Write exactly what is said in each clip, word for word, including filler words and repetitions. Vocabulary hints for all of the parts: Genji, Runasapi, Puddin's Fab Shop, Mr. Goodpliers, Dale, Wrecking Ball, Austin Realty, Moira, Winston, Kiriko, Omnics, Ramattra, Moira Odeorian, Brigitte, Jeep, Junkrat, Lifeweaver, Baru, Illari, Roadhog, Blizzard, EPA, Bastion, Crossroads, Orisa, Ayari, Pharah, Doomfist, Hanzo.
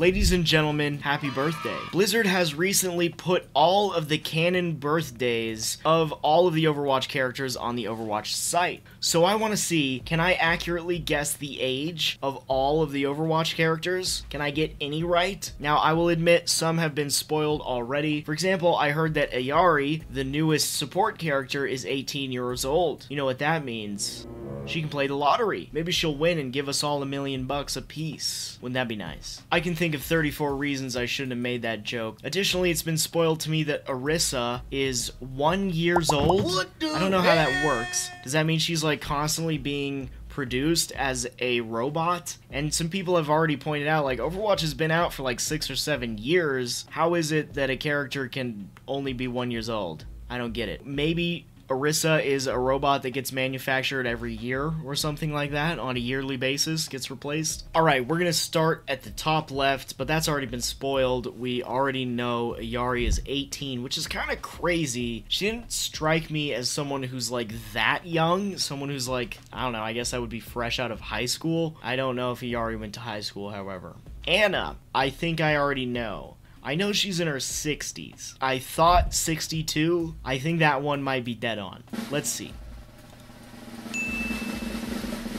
Ladies and gentlemen, happy birthday. Blizzard has recently put all of the canon birthdays of all of the Overwatch characters on the Overwatch site. So I want to see, can I accurately guess the age of all of the Overwatch characters? Can I get any right? Now, I will admit some have been spoiled already. For example, I heard that Illari, the newest support character, is eighteen years old. You know what that means. She can play the lottery. Maybe she'll win and give us all a million bucks a piece. Wouldn't that be nice? I can think of thirty-four reasons I shouldn't have made that joke. Additionally, it's been spoiled to me that Orisa is one years old. I don't know how that works. Does that mean she's like constantly being produced as a robot? And some people have already pointed out, like, Overwatch has been out for like six or seven years. How is it that a character can only be one years old? I don't get it. Maybe Orisa is a robot that gets manufactured every year or something like that on a yearly basis, gets replaced. All right, we're gonna start at the top left, but that's already been spoiled. We already know Yari is eighteen, which is kind of crazy. She didn't strike me as someone who's like that young, someone who's like, I don't know, I guess I would be fresh out of high school. I don't know if Yari went to high school, however. Anna, I think I already know. I know she's in her sixties. I thought sixty-two. I think that one might be dead on. Let's see.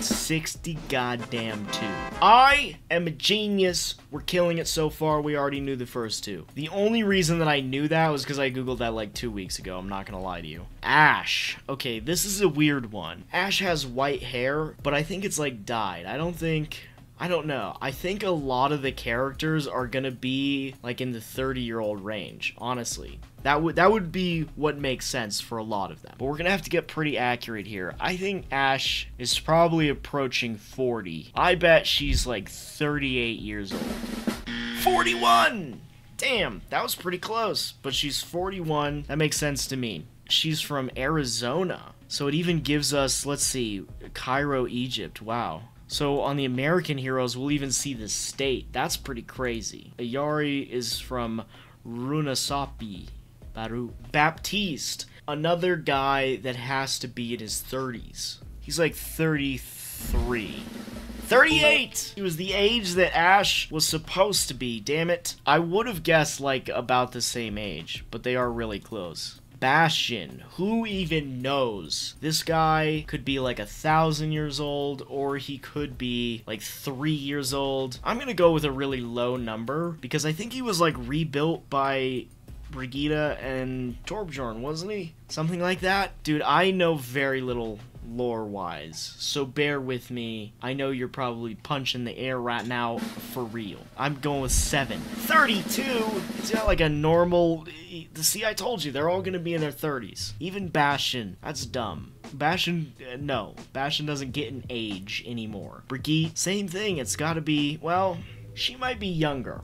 sixty goddamn two. I am a genius. We're killing it so far. We already knew the first two. The only reason that I knew that was because I googled that like two weeks ago. I'm not gonna lie to you. Ashe. Okay, this is a weird one. Ashe has white hair, but I think it's like dyed. I don't think... I don't know. I think a lot of the characters are gonna be like in the thirty year old range, honestly. That would that would be what makes sense for a lot of them. But we're gonna have to get pretty accurate here. I think Ashe is probably approaching forty. I bet she's like thirty-eight years old. forty-one! Damn, that was pretty close. But she's forty-one. That makes sense to me. She's from Arizona. So it even gives us, let's see, Cairo, Egypt. Wow. So on the American heroes, we'll even see the state. That's pretty crazy. Ayari is from Runasapi, Baru. Baptiste, another guy that has to be in his thirties. He's like thirty-three. thirty-eight! He was the age that Ashe was supposed to be, damn it. I would have guessed like about the same age, but they are really close. Bastion, who even knows? This guy could be like a thousand years old, or he could be like three years old. I'm gonna go with a really low number because I think he was like rebuilt by Brigitte and Torbjorn, wasn't he? Something like that. Dude, I know very little lore-wise, so bear with me. I know you're probably punching the air right now for real. I'm going with seven. thirty-two! It's not like a normal... See, I told you, they're all gonna be in their thirties. Even Bastion. That's dumb. Bastion, uh, no. Bastion doesn't get an age anymore. Brigitte, same thing. It's gotta be... Well, she might be younger.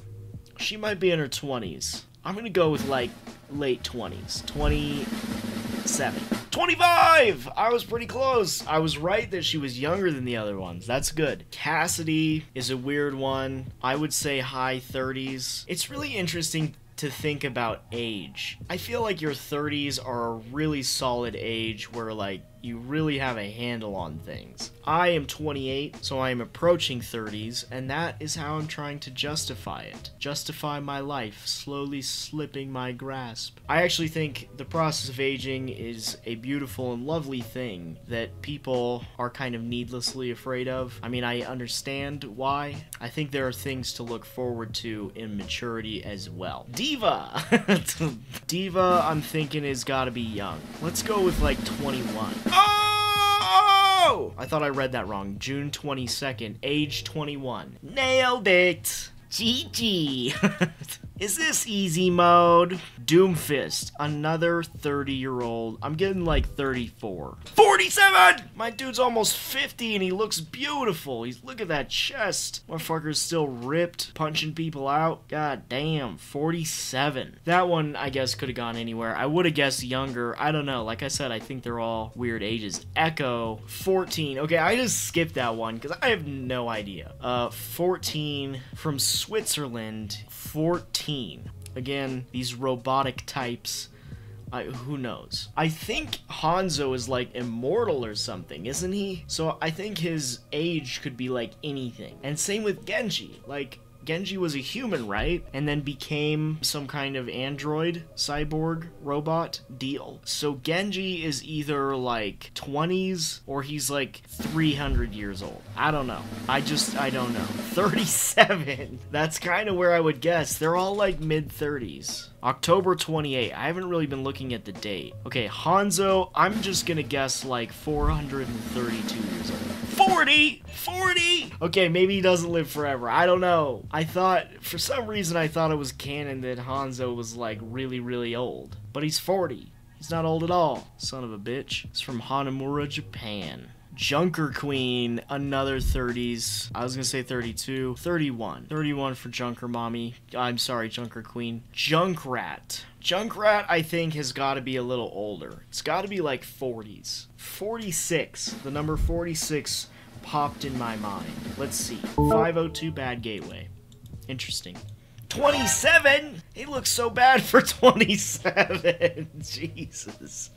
She might be in her twenties. I'm gonna go with, like, late twenties. twenty-seven. twenty-five! I was pretty close. I was right that she was younger than the other ones. That's good. Cassidy is a weird one. I would say high thirties. It's really interesting to think about age. I feel like your thirties are a really solid age where like you really have a handle on things. I am twenty-eight, so I am approaching thirties, and that is how I'm trying to justify it. Justify my life, slowly slipping my grasp. I actually think the process of aging is a beautiful and lovely thing that people are kind of needlessly afraid of. I mean, I understand why. I think there are things to look forward to in maturity as well. D.Va! D.Va, I'm thinking, is gotta be young. Let's go with like twenty-one. Oh! I thought I read that wrong. June twenty-second, age twenty-one. Nailed it! G G! Is this easy mode? Doomfist, another thirty year old. I'm getting like thirty-four. forty-seven! My dude's almost fifty and he looks beautiful. He's, look at that chest. Motherfucker's still ripped, punching people out. God damn, forty-seven. That one, I guess, could have gone anywhere. I would have guessed younger. I don't know. Like I said, I think they're all weird ages. Echo, fourteen. Okay, I just skipped that one because I have no idea. Uh, fourteen from Switzerland. fourteen. Again, these robotic types, I, who knows? I think Hanzo is like immortal or something, isn't he? So I think his age could be like anything. And same with Genji, like Genji was a human, right? And then became some kind of android, cyborg, robot deal. So Genji is either like twenties or he's like three hundred years old. I don't know. I just, I don't know. thirty-seven. That's kind of where I would guess. They're all like mid thirties. October twenty-eighth. I haven't really been looking at the date. Okay, Hanzo, I'm just gonna guess like four hundred thirty-two years old. forty! forty! Okay, maybe he doesn't live forever. I don't know. I thought, for some reason, I thought it was canon that Hanzo was like really, really old. But he's forty. He's not old at all. Son of a bitch. It's from Hanamura, Japan. Junker Queen, another thirties. I was gonna say thirty-two. thirty-one. thirty-one for Junker Mommy. I'm sorry, Junker Queen. Junkrat. Junkrat, I think, has gotta be a little older. It's gotta be like forties. forty-six. The number forty-six popped in my mind. Let's see. five oh two Bad Gateway. Interesting. twenty-seven? He looks so bad for twenty-seven. Jesus.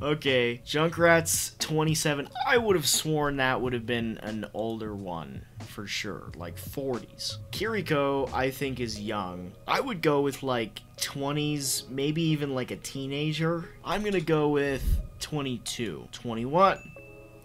Okay, Junkrat's twenty-seven. I would have sworn that would have been an older one for sure, like forties. Kiriko, I think, is young. I would go with like twenties, maybe even like a teenager. I'm gonna go with twenty-two. twenty-one.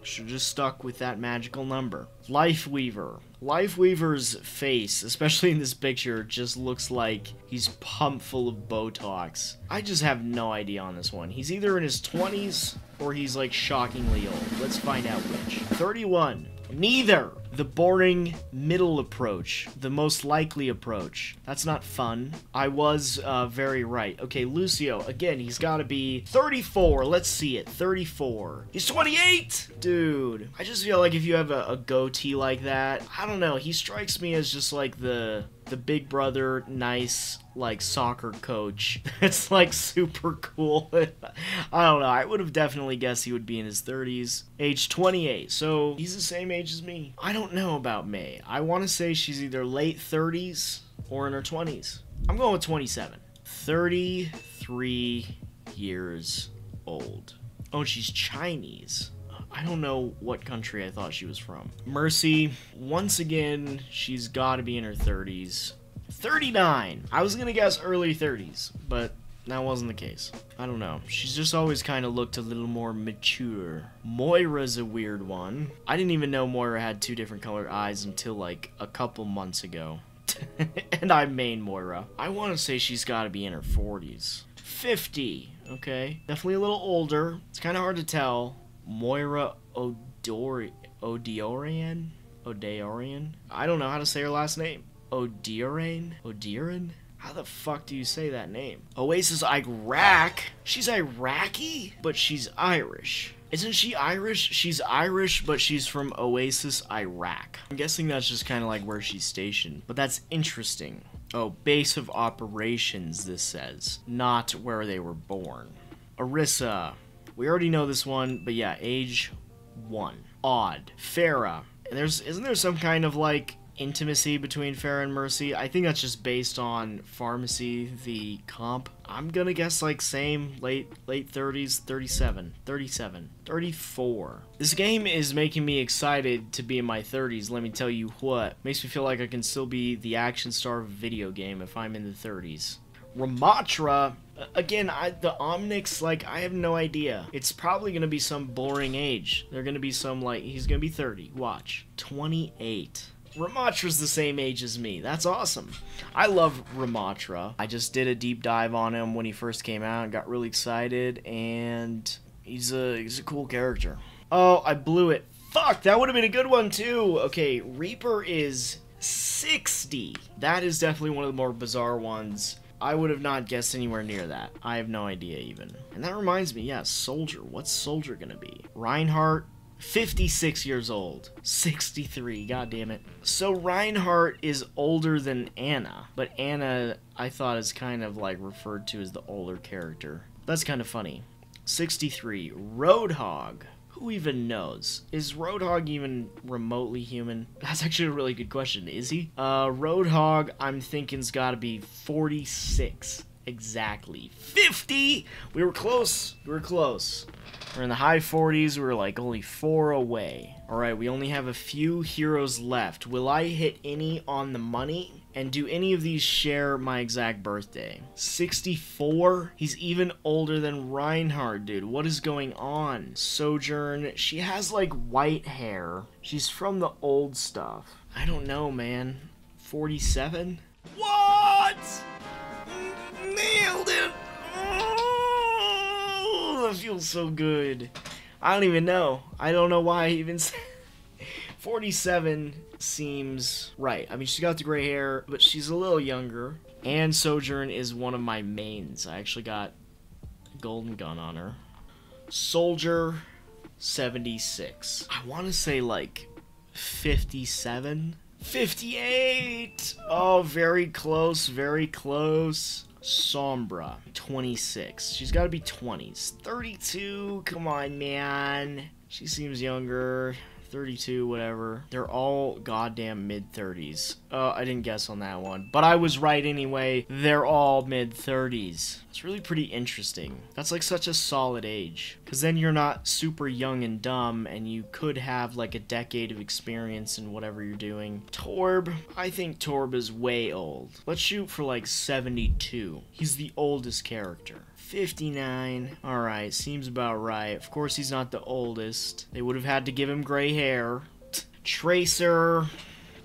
Should just stuck with that magical number. Lifeweaver. Lifeweaver's face, especially in this picture, just looks like he's pumped full of Botox. I just have no idea on this one. He's either in his twenties or he's like shockingly old. Let's find out which. thirty-one. Neither. The boring middle approach. The most likely approach. That's not fun. I was uh, very right. Okay, Lucio. Again, he's got to be thirty-four. Let's see it. thirty-four. He's twenty-eight! Dude. I just feel like if you have a, a goatee like that, I don't know. He strikes me as just like the... the big brother, nice, like, soccer coach. It's, like, super cool. I don't know. I would have definitely guessed he would be in his thirties. Age twenty-eight. So, he's the same age as me. I don't know about May. I want to say she's either late thirties or in her twenties. I'm going with twenty-seven. thirty-three years old. Oh, she's Chinese. I don't know what country I thought she was from. Mercy, once again, she's got to be in her thirties. thirty-nine! I was going to guess early thirties, but that wasn't the case. I don't know. She's just always kind of looked a little more mature. Moira's a weird one. I didn't even know Moira had two different colored eyes until like a couple months ago. And I main Moira. I want to say she's got to be in her forties. fifty! Okay. Definitely a little older. It's kind of hard to tell. Moira Odori- Odeorian? Odeorian? I don't know how to say her last name. Odeorian? Odeorian? How the fuck do you say that name? Oasis Iraq? She's Iraqi? But she's Irish. Isn't she Irish? She's Irish, but she's from Oasis, Iraq. I'm guessing that's just kind of like where she's stationed. But that's interesting. Oh, base of operations, this says. Not where they were born. Orisa. We already know this one, but yeah, age one. Odd. Pharah. And there's, isn't there some kind of, like, intimacy between Pharah and Mercy? I think that's just based on Pharmacy, the comp. I'm gonna guess, like, same, late late thirties, thirty-seven, thirty-seven, thirty-four. This game is making me excited to be in my thirties, let me tell you what. Makes me feel like I can still be the action star of a video game if I'm in the thirties. Ramattra. Again, I, the Omnics, like, I have no idea. It's probably going to be some boring age. They're going to be some, like, he's going to be thirty. Watch. twenty-eight. Ramatra's the same age as me. That's awesome. I love Ramattra. I just did a deep dive on him when he first came out and got really excited, and he's a, he's a cool character. Oh, I blew it. Fuck, that would have been a good one, too. Okay, Reaper is sixty. That is definitely one of the more bizarre ones. I would have not guessed anywhere near that. I have no idea even. And that reminds me, yeah, Soldier. What's Soldier gonna be? Reinhardt, fifty-six years old. sixty-three, god damn it. So Reinhardt is older than Anna, but Anna, I thought, is kind of like referred to as the older character. That's kind of funny. sixty-three, Roadhog. Who even knows? Is Roadhog even remotely human? That's actually a really good question. Is he? Uh, Roadhog, I'm thinking's gotta be forty-six. Exactly. fifty! We were close. We were close. We're in the high forties. We're like only four away. Alright, we only have a few heroes left. Will I hit any on the money? And do any of these share my exact birthday? sixty-four? He's even older than Reinhardt, dude. What is going on? Sojourn. She has, like, white hair. She's from the old stuff. I don't know, man. forty-seven? What? Nailed it! Oh, that feels so good. I don't even know. I don't know why I even said forty-seven seems right. I mean, she's got the gray hair, but she's a little younger. And Sojourn is one of my mains. I actually got a golden gun on her. Soldier seventy-six. I want to say like fifty-seven? fifty-eight! Oh, very close, very close. Sombra twenty-six. She's got to be twenties. thirty-two. Come on, man. She seems younger. thirty-two, whatever. They're all goddamn mid-thirties. Uh, I didn't guess on that one. But I was right anyway. They're all mid-thirties. It's really pretty interesting. That's like such a solid age. Because then you're not super young and dumb, and you could have like a decade of experience in whatever you're doing. Torb? I think Torb is way old. Let's shoot for like seventy-two. He's the oldest character. fifty-nine. Alright, seems about right. Of course, he's not the oldest. They would have had to give him gray hair. Tracer.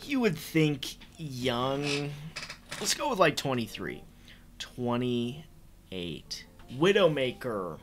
You would think young. Let's go with like twenty-three. twenty-eight. Widowmaker.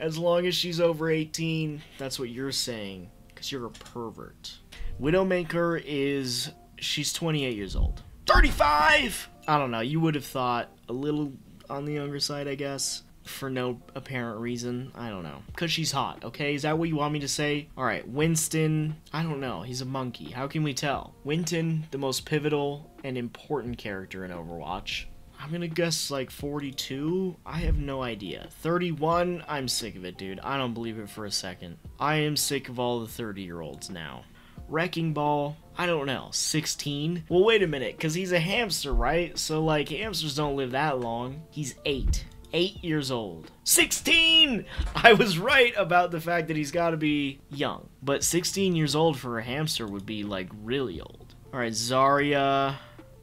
As long as she's over eighteen, that's what you're saying. Because you're a pervert. Widowmaker is... she's twenty-eight years old. thirty-five! I don't know. You would have thought a little... on the younger side, I guess, for no apparent reason. I don't know. Because she's hot, okay? Is that what you want me to say? Alright, Winston. I don't know. He's a monkey. How can we tell? Winston, the most pivotal and important character in Overwatch. I'm gonna guess, like, forty-two? I have no idea. thirty-one? I'm sick of it, dude. I don't believe it for a second. I am sick of all the thirty-year-olds now. Wrecking Ball, I don't know, sixteen? Well, wait a minute, because he's a hamster, right? So, like, hamsters don't live that long. He's eight. Eight years old. sixteen! I was right about the fact that he's got to be young. But sixteen years old for a hamster would be, like, really old. All right, Zarya.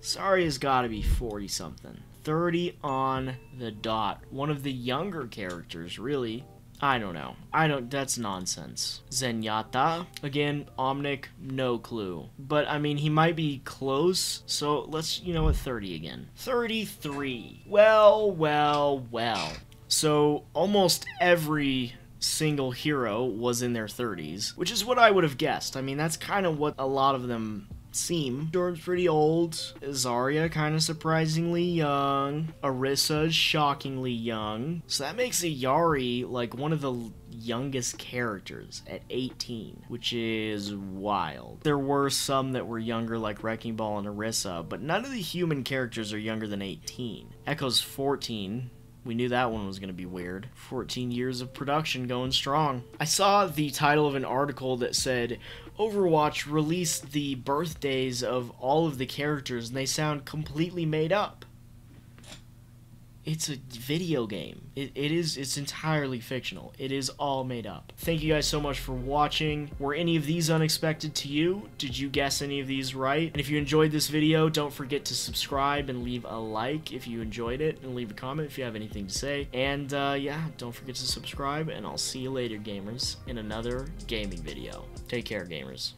Zarya's got to be forty-something. thirty on the dot. One of the younger characters, really. I don't know. I don't... that's nonsense. Zenyatta? Again, Omnic, no clue. But, I mean, he might be close, so let's, you know, at thirty again. thirty-three. Well, well, well. So, almost every single hero was in their thirties, which is what I would have guessed. I mean, that's kind of what a lot of them... seem. Jordan's pretty old. Zarya kind of surprisingly young. Orisa's shockingly young. So that makes Illari like one of the youngest characters at eighteen, which is wild. There were some that were younger like Wrecking Ball and Orisa, but none of the human characters are younger than eighteen. Echo's fourteen. We knew that one was going to be weird. fourteen years of production going strong. I saw the title of an article that said, Overwatch released the birthdays of all of the characters and they sound completely made up. It's a video game. It, it is, it's entirely fictional. It is all made up. Thank you guys so much for watching. Were any of these unexpected to you? Did you guess any of these right? And if you enjoyed this video, don't forget to subscribe and leave a like if you enjoyed it, and leave a comment if you have anything to say. And uh, yeah, don't forget to subscribe, and I'll see you later, gamers, in another gaming video. Take care, gamers.